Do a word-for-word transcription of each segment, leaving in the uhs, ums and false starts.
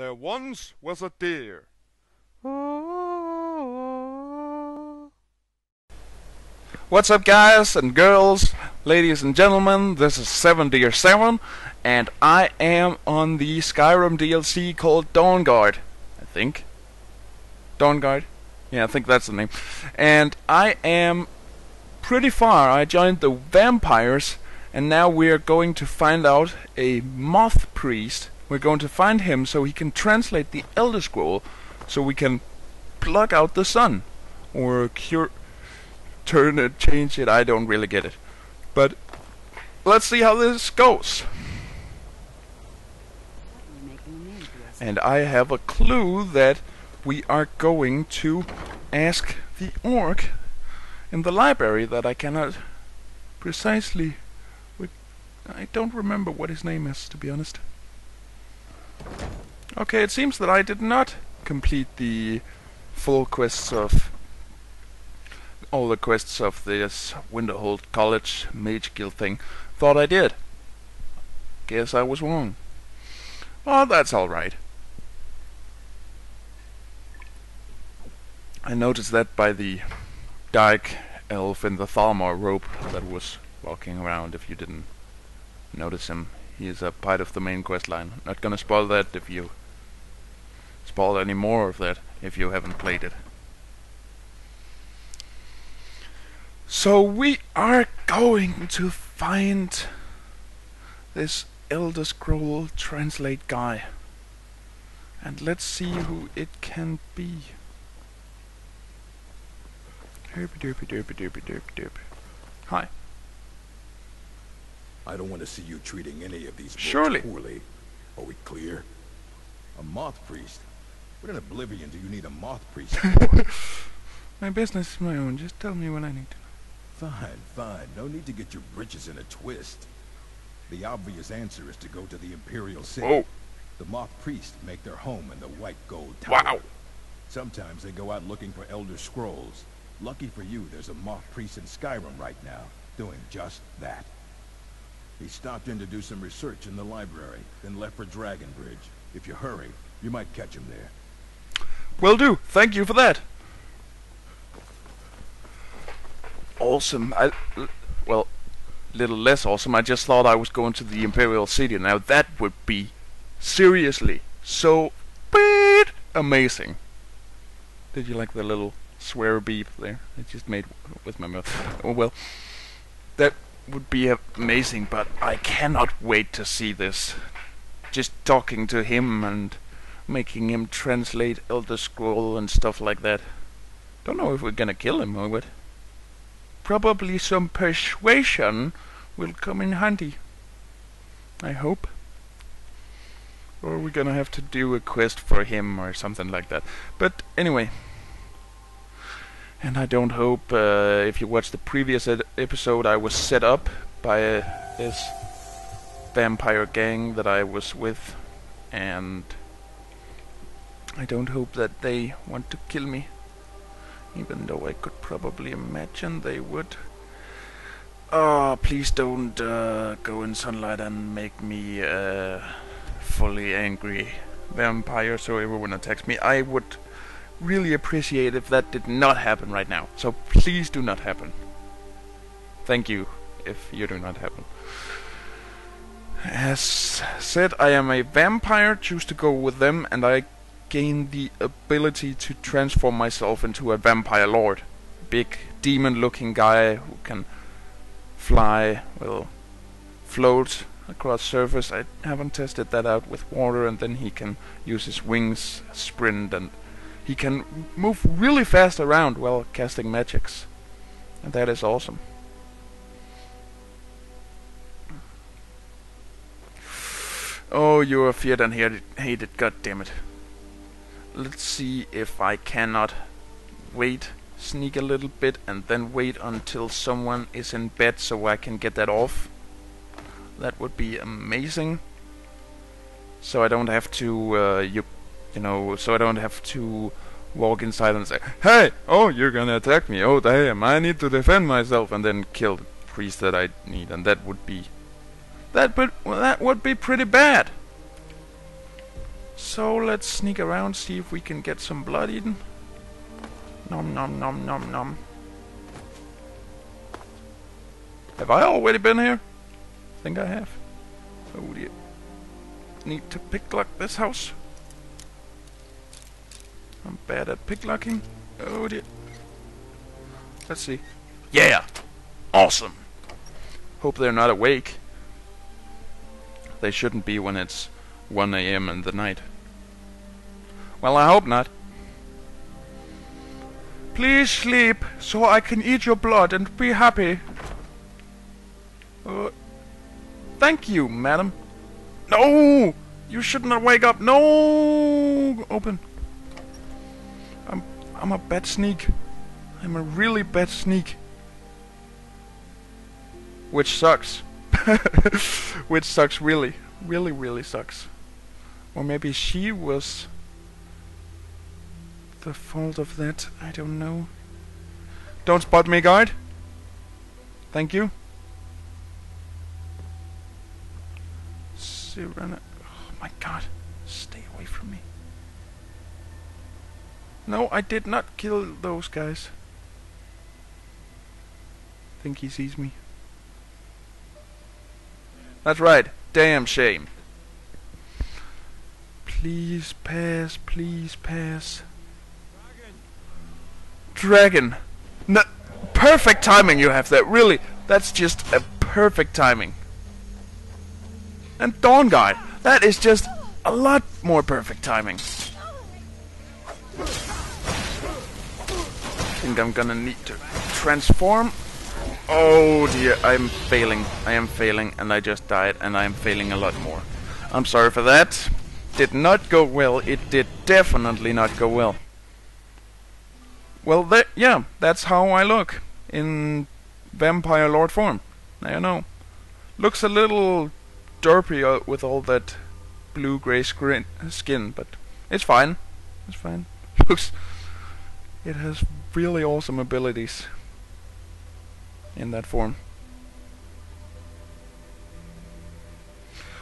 There once was a deer. What's up, guys and girls, ladies and gentlemen? This is seven deer seven, and I am on the Skyrim D L C called Dawnguard, I think. Dawnguard? Yeah, I think that's the name. And I am pretty far. I joined the vampires, and now we are going to find out a moth priest. We're going to find him so he can translate the Elder Scroll, so we can pluck out the sun, or cure, turn it, change it. I don't really get it, but let's see how this goes. And I have a clue that we are going to ask the orc in the library that I cannot precisely. I don't remember what his name is, to be honest. Okay, it seems that I did not complete the full quests of all the quests of this Winterhold College Mage Guild thing. Thought I did. Guess I was wrong. Oh, that's alright. I noticed that by the dyke elf in the Thalmor robe that was walking around, if you didn't notice him. He is a part of the main quest line. Not gonna spoil that if you spoil any more of that if you haven't played it. So we are going to find this Elder Scroll translate guy, and let's see who it can be. Derpy derpy derpy derpy derpy derp. Hi. I don't want to see you treating any of these Surely. poorly. Are we clear? A moth priest? What in oblivion do you need a moth priest for? My business is my own. Just tell me what I need to know. Fine, fine. No need to get your britches in a twist. The obvious answer is to go to the Imperial City. Whoa. The moth priests make their home in the White Gold Tower. Wow. Sometimes they go out looking for Elder Scrolls. Lucky for you, there's a moth priest in Skyrim right now doing just that. He stopped in to do some research in the library, then left for Dragon Bridge. If you hurry, you might catch him there. Will do. Thank you for that. Awesome. I, well, little less awesome. I just thought I was going to the Imperial City. Now that would be seriously so bad amazing. Did you like the little swear beep there? I just made with my mouth. Oh well. That would be amazing, but I cannot wait to see this. Just talking to him and making him translate Elder Scroll and stuff like that. Don't know if we're gonna kill him or what. Probably some persuasion will come in handy, I hope. Or we're gonna have to do a quest for him or something like that. But anyway. And I don't hope, uh, if you watched the previous ed episode, I was set up by uh, this vampire gang that I was with, and I don't hope that they want to kill me, even though I could probably imagine they would. Oh, please don't uh, go in sunlight and make me uh, fully angry vampire so everyone attacks me. I would really appreciate if that did not happen right now. So please do not happen. Thank you if you do not happen. As said, I am a vampire, choose to go with them, and I gain the ability to transform myself into a vampire lord. Big demon looking guy who can fly, well, float across surface. I haven't tested that out with water, and then he can use his wings, sprint, and he can move really fast around while casting magics, and that is awesome. Oh, you are feared and hated, god damn it. Let's see if I cannot wait, sneak a little bit, and then wait until someone is in bed so I can get that off. That would be amazing. So I don't have to, uh, you You know, so I don't have to walk inside and say, "Hey, oh, you're gonna attack me, oh damn, I need to defend myself," and then kill the priest that I need, and that would be... That would, well, that would be pretty bad. So let's sneak around, see if we can get some blood eaten. Nom nom nom nom nom. Have I already been here? I think I have. Oh dear. Need to picklock this house. I'm bad at picklocking. Oh dear. Let's see. Yeah! Awesome! Hope they're not awake. They shouldn't be when it's one A M in the night. Well, I hope not. Please sleep, so I can eat your blood and be happy. Uh, thank you, madam. No! You should not wake up. No! Open. I'm, I'm a bad sneak. I'm a really bad sneak. Which sucks. Which sucks really. Really, really sucks. Or maybe she was the fault of that. I don't know. Don't spot me, guard. Thank you. Serana. Oh my god. Stay away from me. No, I did not kill those guys. I think he sees me. That's right. Damn shame. Please pass, please pass. Dragon. No, perfect timing you have there. Really, that's just a perfect timing. And Dawnguard. That is just a lot more perfect timing. I think I'm gonna need to transform. Oh dear, I'm failing. I am failing, and I just died, and I am failing a lot more. I'm sorry for that. Did not go well. It did definitely not go well. Well, that, yeah, that's how I look in Vampire Lord form. I know. Looks a little derpy with all that blue-gray skin, but it's fine. It's fine. Looks. It has really awesome abilities in that form.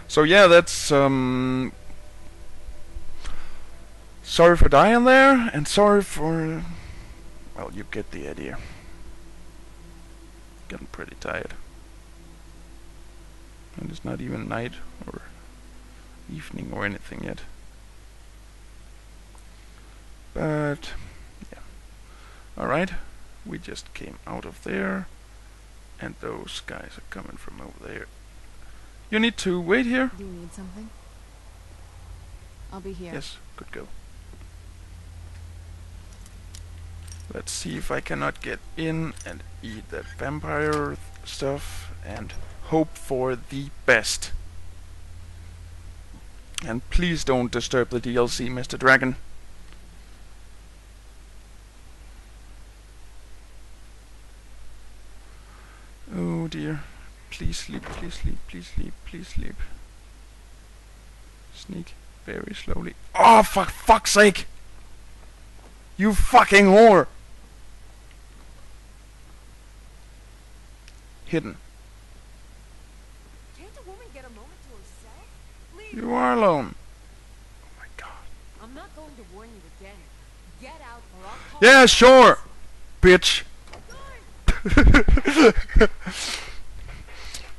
So yeah, that's um sorry for dying there, and sorry for, well, you get the idea. Getting pretty tired, and it's not even night or evening or anything yet, but yeah. Alright, we just came out of there. And those guys are coming from over there. You need to wait here. Do you need something? I'll be here. Yes, good go. Let's see if I cannot get in and eat that vampire stuff and hope for the best. And please don't disturb the D L C, Mister Dragon. Oh dear. Please sleep, please sleep, please sleep, please sleep. Sneak very slowly. Oh, for fuck's sake! You fucking whore! Hidden. Can't the woman get a moment to herself? Please. You are alone. Oh my god. I'm not going to warn you again. Get out or I'll call. Yeah, sure! Bitch.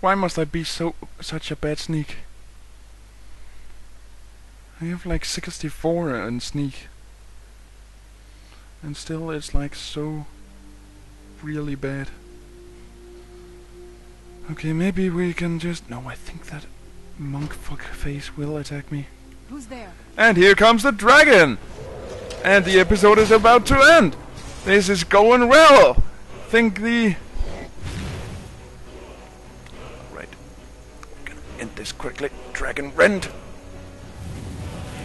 Why must I be so such a bad sneak? I have like sixty-four in sneak, and still it's like so really bad. Okay, maybe we can just. No, I think that monk fuck face will attack me. Who's there? And here comes the dragon, and the episode is about to end. This is going well. I think the... Alright. I'm gonna end this quickly. Dragon Rend!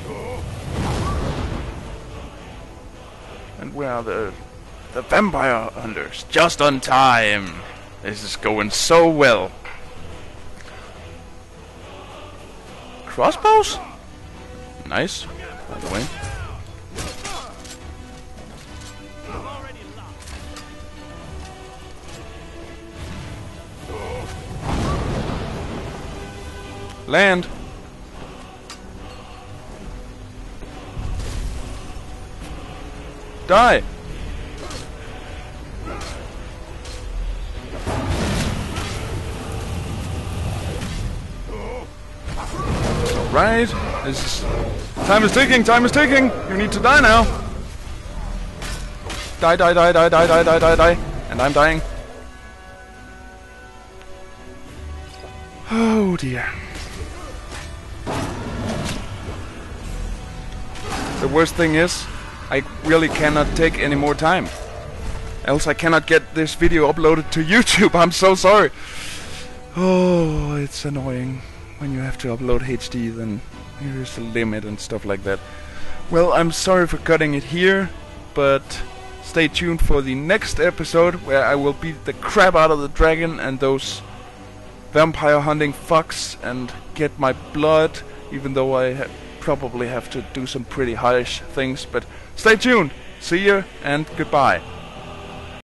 Oh. And where are the... the vampire hunters? Just on time! This is going so well! Crossbows? Nice, by the way. Land. Die! Right? It's... Time is ticking! Time is ticking! You need to die now! Die, die, die, die, die, die, die, die, die! And I'm dying. Oh dear. The worst thing is, I really cannot take any more time. Else I cannot get this video uploaded to YouTube. I'm so sorry. Oh, it's annoying. When you have to upload H D, then here's the limit and stuff like that. Well, I'm sorry for cutting it here, but stay tuned for the next episode where I will beat the crap out of the dragon and those vampire hunting fucks and get my blood, even though I ha probably have to do some pretty harsh things. But stay tuned, see you, and goodbye.